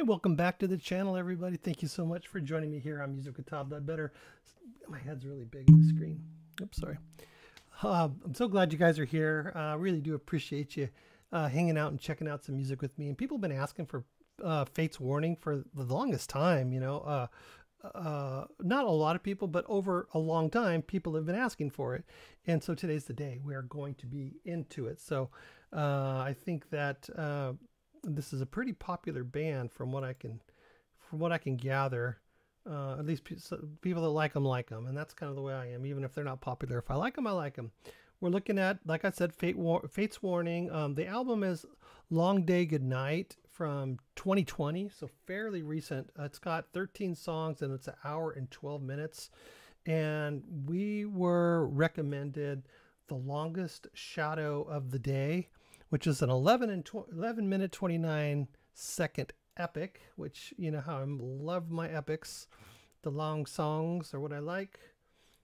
Hey, welcome back to the channel, everybody. Thank you so much for joining me here on Music With Todd Ledbetter. My head's really big on the screen. Oops, sorry. I'm so glad you guys are here. I really do appreciate you hanging out and checking out some music with me. And people have been asking for Fates Warning for the longest time, you know. Not a lot of people, but over a long time, people have been asking for it. And so today's the day we are going to be into it. So I think that this is a pretty popular band from what I can, gather. At least people that like them and that's kind of the way I am. Even if they're not popular, if I like them, I like them. We're looking at, like I said, Fates Warning. The album is Long Day Good Night from 2020, so fairly recent. It's got 13 songs and it's an hour and 12 minutes. And we were recommended The Longest Shadow of the Day, which is an 11 minute 29 second epic, which you know how I love my epics. The long songs are what I like.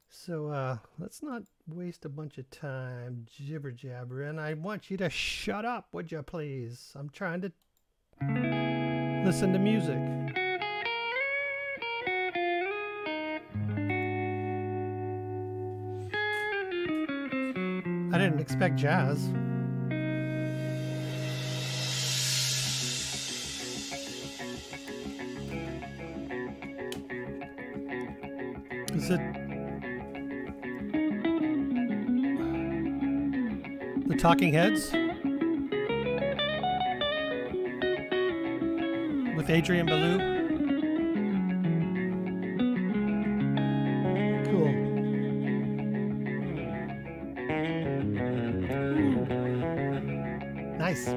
So let's not waste a bunch of time jibber jabbering. I want you to shut up, would you please? I'm trying to listen to music. I didn't expect jazz. Is it the Talking Heads with Adrian Belew? Cool. Nice.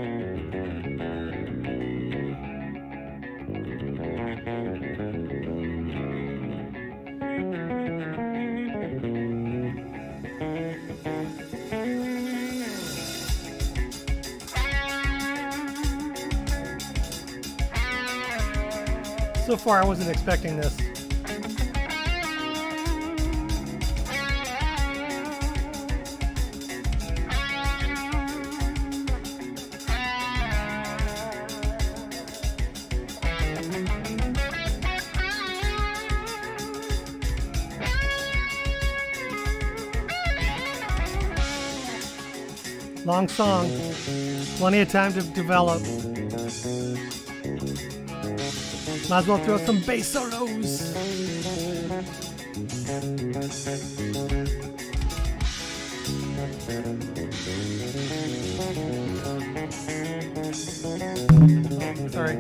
So far, I wasn't expecting this. Long song, plenty of time to develop. Might as well throw some bass solos. Sorry.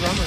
drummer.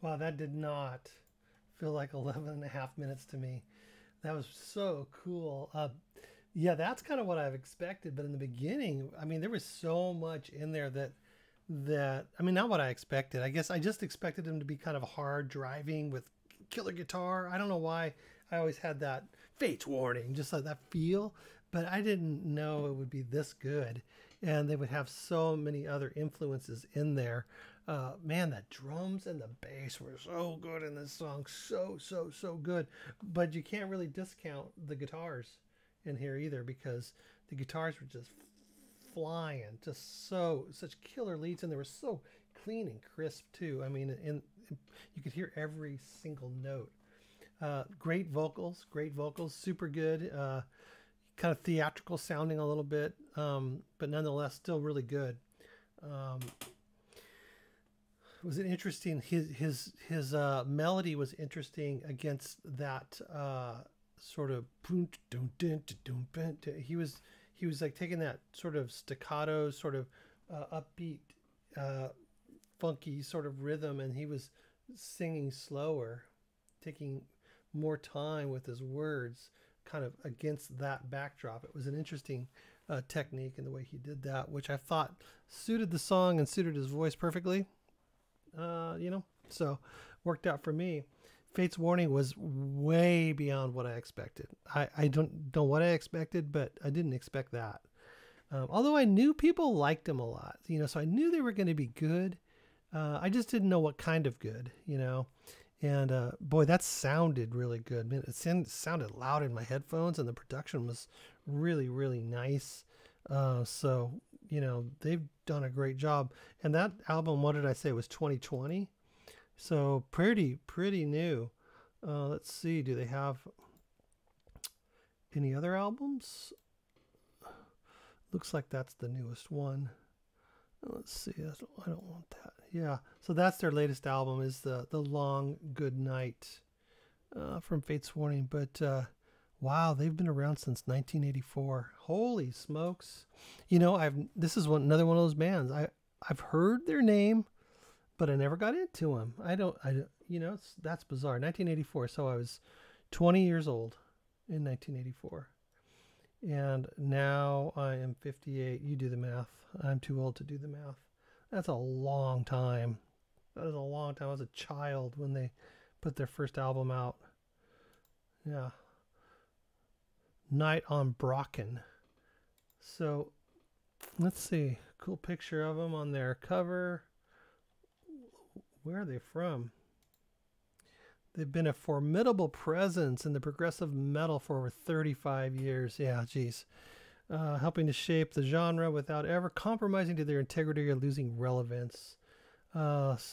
Wow, that did not feel like 11 and a half minutes to me. That was so cool. Yeah, that's kind of what I've expected. But in the beginning, I mean, there was so much in there that I mean, not what I expected. I guess I just expected him to be kind of hard driving with killer guitar. I don't know why I always had that Fates Warning, just like that feel. But I didn't know it would be this good. And they would have so many other influences in there. Man, the drums and the bass were so good in this song. So good. But you can't really discount the guitars in here either, because the guitars were just flying, just such killer leads, and they were so clean and crisp too. I mean, and you could hear every single note. Great vocals, super good. Kind of theatrical sounding a little bit, but nonetheless still really good. It was an interesting, his melody was interesting against that sort of, he was like taking that sort of staccato, sort of upbeat, funky sort of rhythm, and he was singing slower, taking more time with his words, kind of against that backdrop. It was an interesting technique in the way he did that, which I thought suited the song and suited his voice perfectly. You know, so worked out for me. Fate's Warning was way beyond what I expected. I don't know what I expected, but I didn't expect that. Although I knew people liked him a lot, you know, so I knew they were going to be good. I just didn't know what kind of good, you know. And boy, that sounded really good. Man, it sounded loud in my headphones, and the production was really, really nice. So, you know, they've done a great job. And that album, what did I say, was 2020? So pretty new. Let's see, do they have any other albums? Looks like that's the newest one. Let's see, I don't want that. Yeah, so that's their latest album, is the Long Good Night from Fates Warning. But wow, they've been around since 1984. Holy smokes. You know, this is another one of those bands. I've heard their name, but I never got into them. You know, that's bizarre. 1984, so I was 20 years old in 1984. And now I am 58. You do the math. I'm too old to do the math. That's a long time. That is a long time. I was a child when they put their first album out. Yeah. Night on Brocken. So let's see. Cool picture of them on their cover. Where are they from? They've been a formidable presence in the progressive metal for over 35 years. Yeah, geez. Helping to shape the genre without ever compromising to their integrity or losing relevance. Let's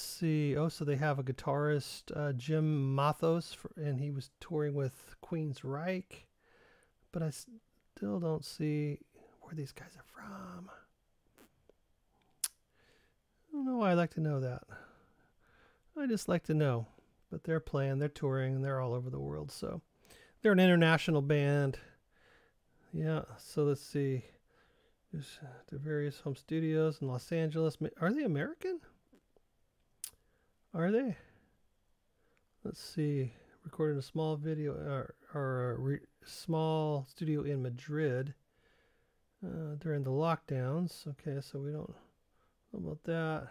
see. Oh, so they have a guitarist, Jim Mathos, and he was touring with Queensrÿche. But I still don't see where these guys are from. don't know why I like to know that. I just like to know. But they're playing, they're touring, and they're all over the world. So they're an international band. Yeah, so let's see. There's the various home studios in Los Angeles. Are they American? Are they? Let's see. Recorded a small video or a small studio in Madrid during the lockdowns. Okay, so we don't know about that.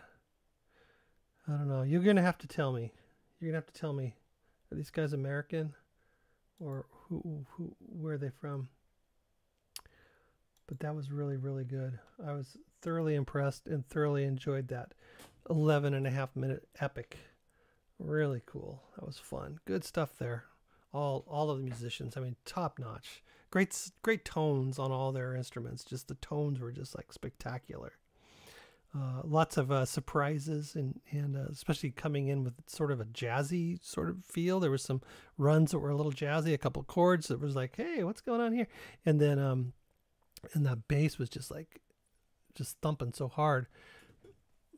I don't know. You're going to have to tell me. You're going to have to tell me. Are these guys American? Or where are they from? But that was really, really good. I was thoroughly impressed and thoroughly enjoyed that 11.5-minute epic. Really cool. That was fun. Good stuff there. All of the musicians, I mean, top notch. Great tones on all their instruments. Just the tones were just like spectacular. Lots of surprises and especially coming in with sort of a jazzy sort of feel. There was some runs that were a little jazzy, a couple chords that was like, hey, what's going on here? And then and that bass was just like thumping so hard,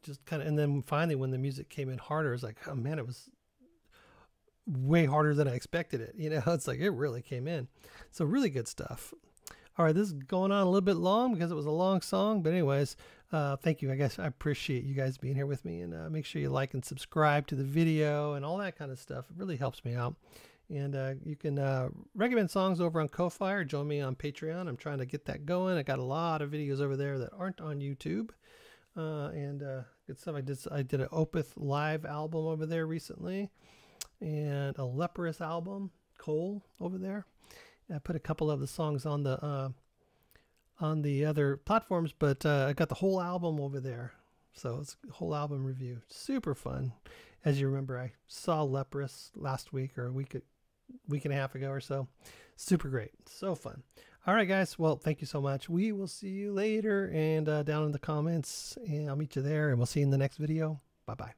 just kind of. And then finally when the music came in harder, it's like, oh man, it was way harder than I expected it, you know. It's like it really came in. So really good stuff. All right, this is going on a little bit long because it was a long song, but anyways, thank you. I guess I appreciate you guys being here with me, and make sure you like and subscribe to the video and all that kind of stuff. It really helps me out. And you can recommend songs over on Ko-fi or join me on Patreon. I'm trying to get that going. I got a lot of videos over there that aren't on YouTube. And good stuff. I did an Opeth live album over there recently, and a Leprous album, Cole, over there. And I put a couple of the songs on the other platforms, but I got the whole album over there. So it's a whole album review. Super fun. As you remember, I saw Leprous last week, or a week and a half ago or so. Super great. So fun. All right, guys. Well, thank you so much. We will see you later, and down in the comments, and I'll meet you there, and we'll see you in the next video. Bye-bye.